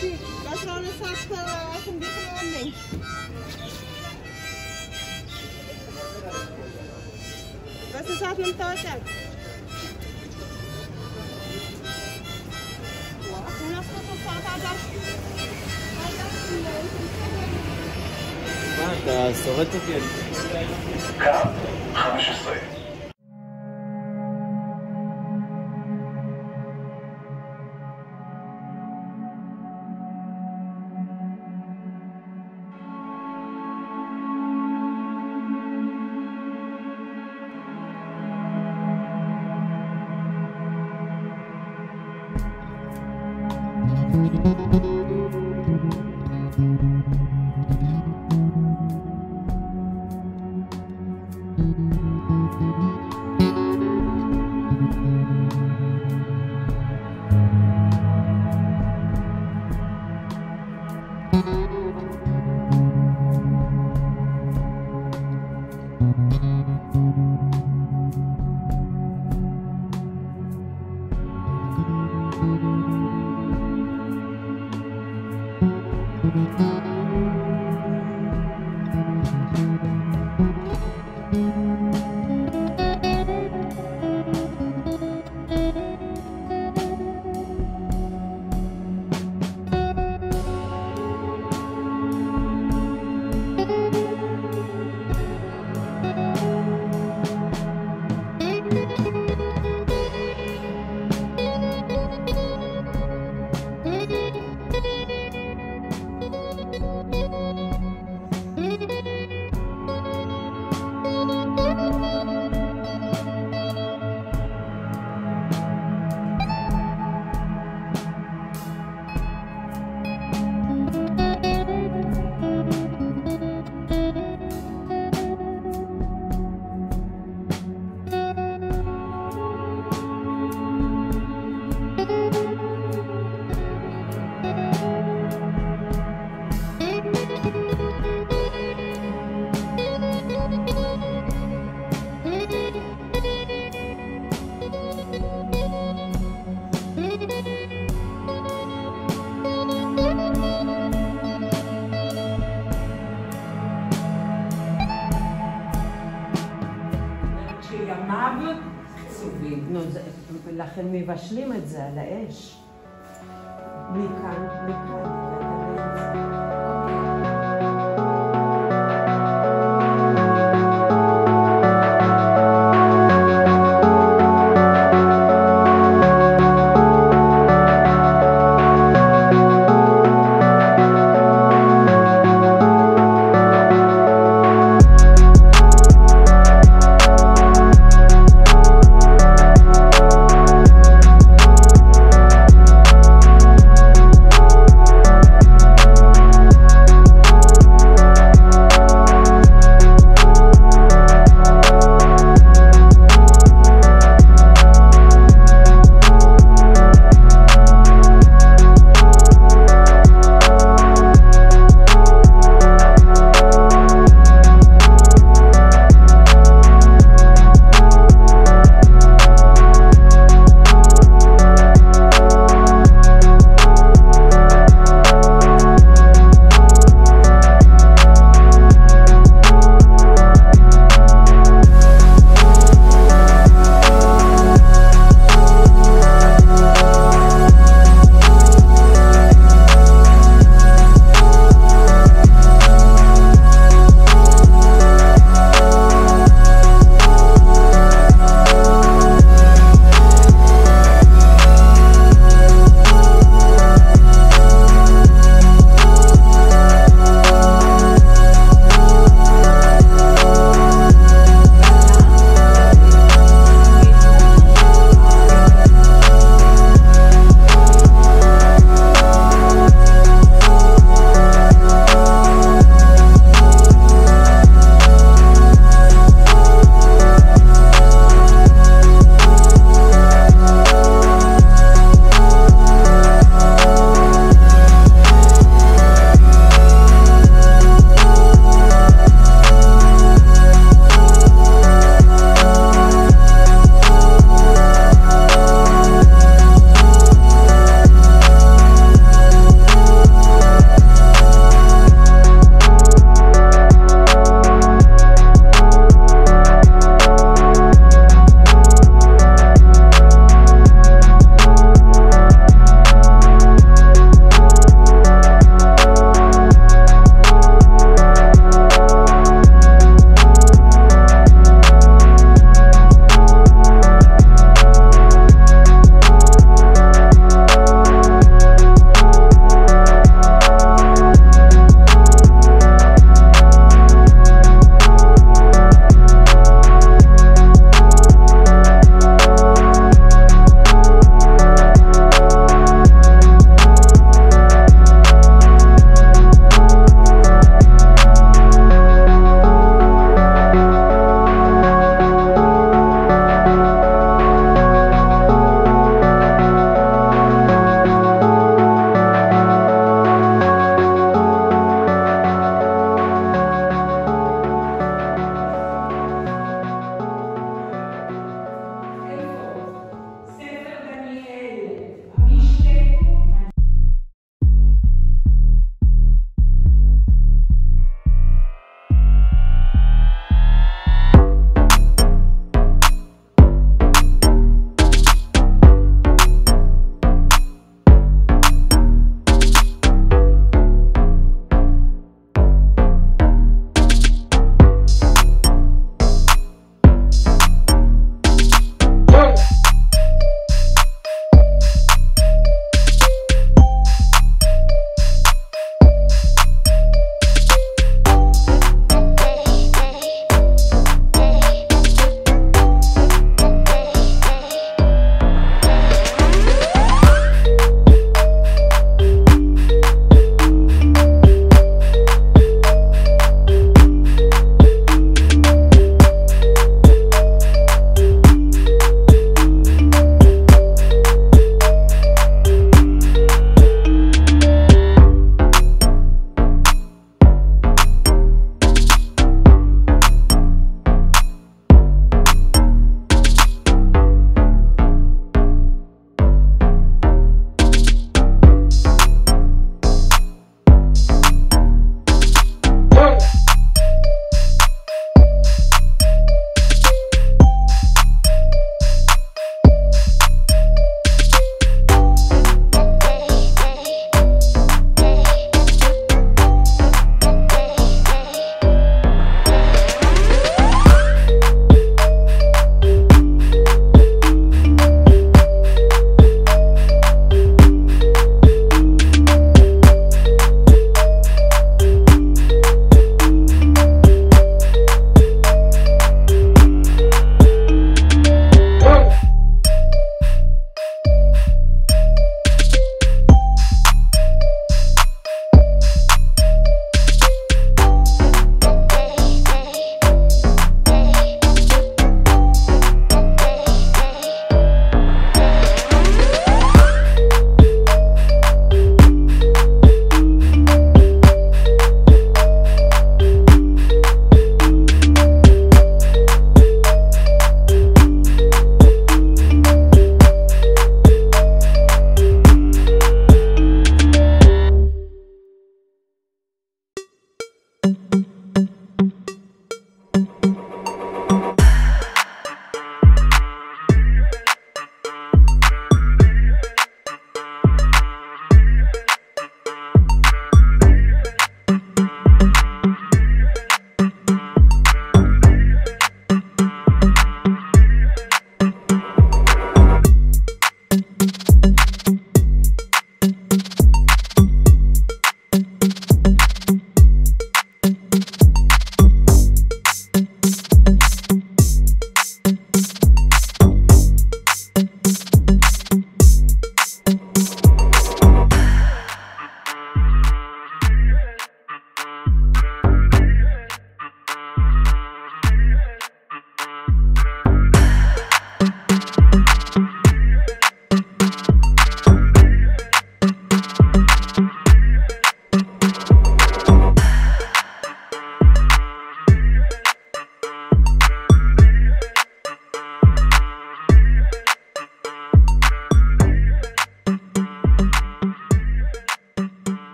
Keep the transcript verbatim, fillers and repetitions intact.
copy. That's not a sack pillow. I can do something. That's a sack pillow. מה אתה שורט אותי? קו חמש עשרה לכן מבשלים את זה על האש. מכאן, מכאן.